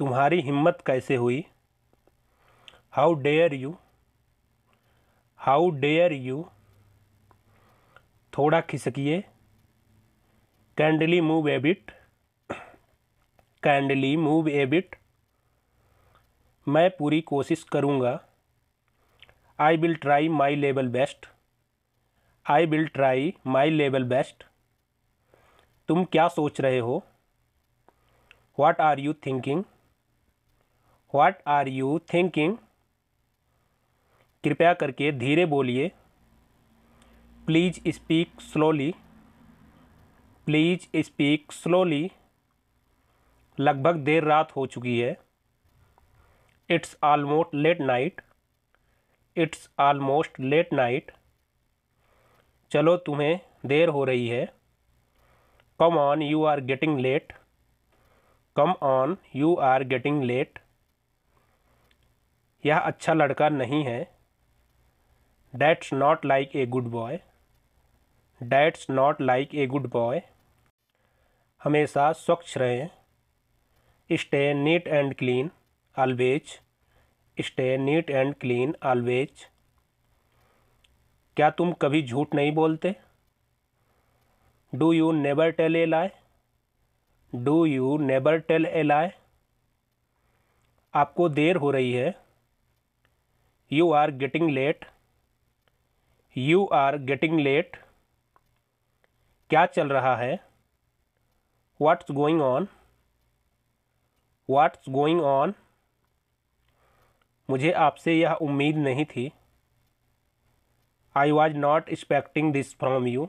तुम्हारी हिम्मत कैसे हुई? How dare you, how dare you. थोड़ा खिसकिए, kindly move a bit, kindly move a bit. मैं पूरी कोशिश करूँगा, I will try my level best, I will try my level best. तुम क्या सोच रहे हो? What are you thinking, what are you thinking. कृपया करके धीरे बोलिए, please speak slowly, please speak slowly. लगभग देर रात हो चुकी है, it's almost late night, it's almost late night. चलो तुम्हें देर हो रही है, come on you are getting late, come on you are getting late. यह अच्छा लड़का नहीं है, that's not like a good boy, that's not like a good boy. हमेशा स्वच्छ रहें, stay neat and clean always, stay neat and clean always. क्या तुम कभी झूठ नहीं बोलते? Do you never tell a lie, do you never tell a lie. आपको देर हो रही है, you are getting late, you are getting late. क्या चल रहा है? What's going on, what's going on. मुझे आपसे यह उम्मीद नहीं थी, I was not expecting this from you,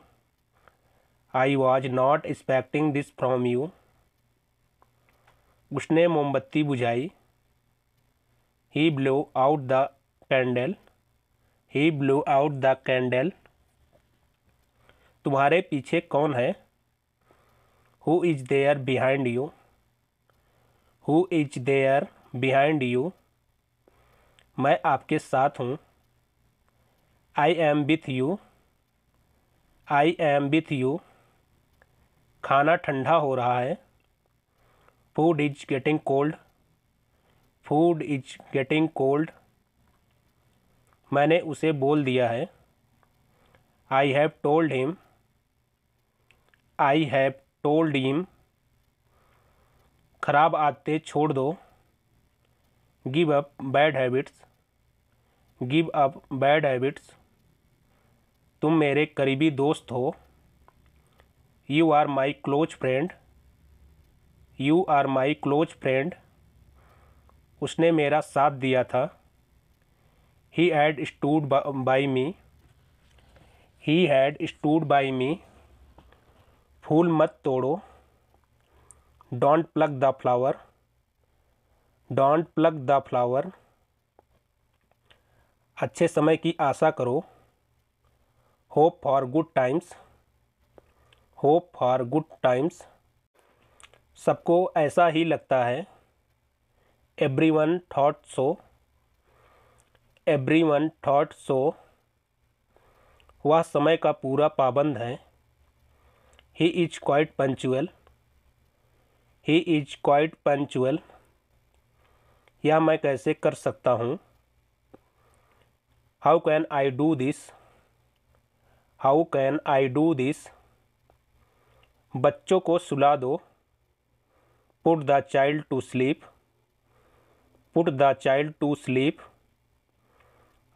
I was not expecting this from you. उसने मोमबत्ती बुझाई, he blow out the candle, he blow out the candle. तुम्हारे पीछे कौन है? Who is there behind you, who is there behind you. मैं आपके साथ हूँ, I am with you, I am with you. खाना ठंडा हो रहा है, food is getting cold, food is getting cold. मैंने उसे बोल दिया है, I have told him, I have told him. खराब आदतें छोड़ दो, give up bad habits, give up bad habits. तुम मेरे करीबी दोस्त हो, you are my close friend, you are my close friend. उसने मेरा साथ दिया था, ही had stood by me, he had stood by me. फूल मत तोड़ो, don't pluck the flower, don't pluck the flower. अच्छे समय की आशा करो, hope for good times, hope for good times. सबको ऐसा ही लगता है, everyone thought so, everyone thought so. वह समय का पूरा पाबंद है, he is quite punctual, he is quite punctual. यह मैं कैसे कर सकता हूँ? How can I do this, how can I do this. बच्चों को सुला दो, put the child to sleep, put the child to sleep.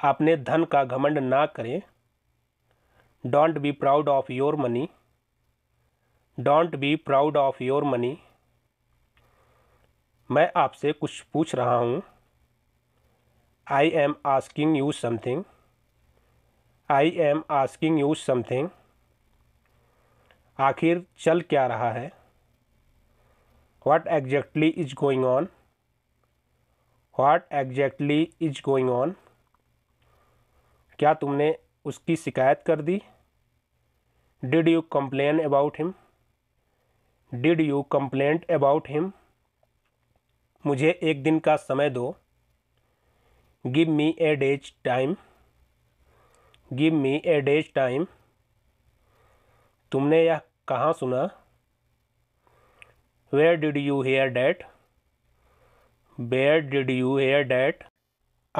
आपने धन का घमंड ना करें, don't be proud of your money, don't be proud of your money. मैं आपसे कुछ पूछ रहा हूँ, I am asking you something, I am asking you something. आखिर चल क्या रहा है? What exactly is going on, what exactly is going on. क्या तुमने उसकी शिकायत कर दी? Did you complain about him, did you complaint about him. मुझे एक दिन का समय दो, give me a day's time, give me a day's time. तुमने यह कहाँ सुना? Where did you hear that, where did you hear that,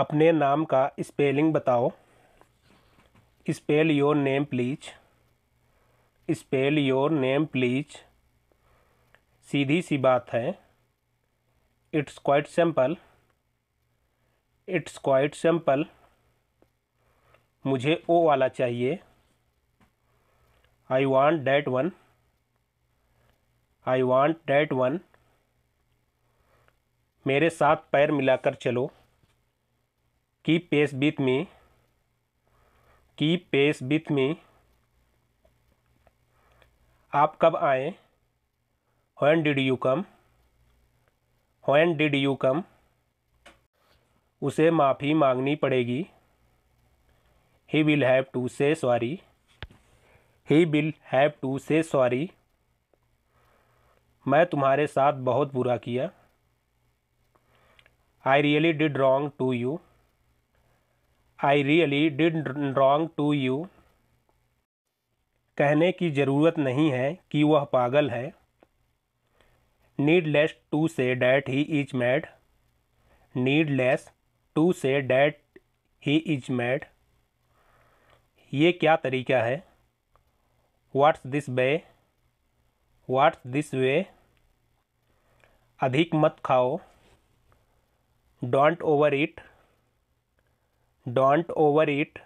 अपने नाम का स्पेलिंग बताओ। Spell your name please, spell your name please. सीधी सी बात है, it's quite simple, it's quite simple. मुझे ओ वाला चाहिए, आई want that one, I want that one. मेरे साथ पैर मिलाकर चलो, keep pace with me, keep pace with me. आप कब आए, when did you come, when did you come. उसे माफ़ी मांगनी पड़ेगी, he will have to say sorry, he will have to say sorry. मैं तुम्हारे साथ बहुत बुरा किया, I really did wrong to you, I really did wrong to you. कहने की ज़रूरत नहीं है कि वह पागल है, needless to say that he is mad, needless to say that he is mad. ये क्या तरीका है, what's this way, what's this way. अधिक मत खाओ, don't overeat, don't overeat.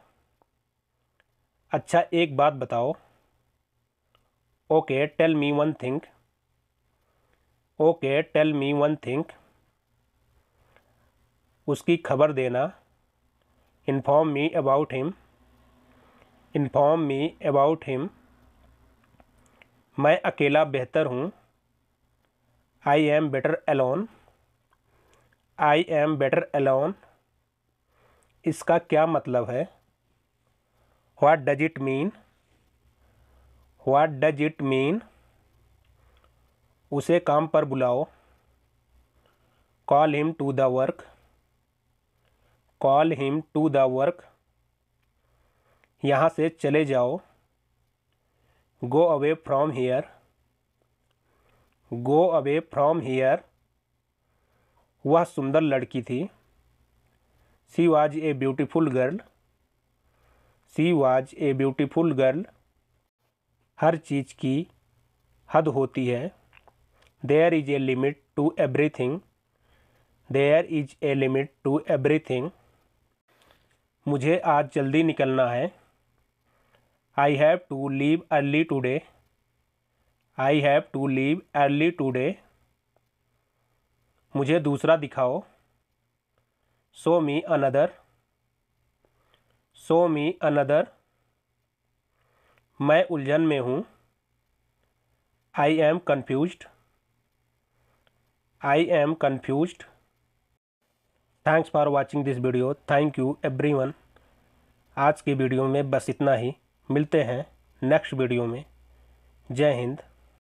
अच्छा एक बात बताओ, okay tell me one thing, okay tell me one thing. उसकी खबर देना, inform me about him, inform me about him. मैं अकेला बेहतर हूँ, I am better alone, I am better alone. इसका क्या मतलब है, what does it mean, what does it mean. उसे काम पर बुलाओ, call him to the work, call him to the work. यहाँ से चले जाओ, go away from here, go away from here. वह सुंदर लड़की थी, she was a beautiful girl, she was a beautiful girl. हर चीज़ की हद होती है, there is a limit to everything, there is a limit to everything. मुझे आज जल्दी निकलना है, I have to leave early today, I have to leave early today. मुझे दूसरा दिखाओ, show me another, show me another. मैं उलझन में हूँ, I am confused, I am confused. Thanks for watching this video, thank you everyone. आज की video में बस इतना ही, मिलते हैं नेक्स्ट वीडियो में। जय हिंद।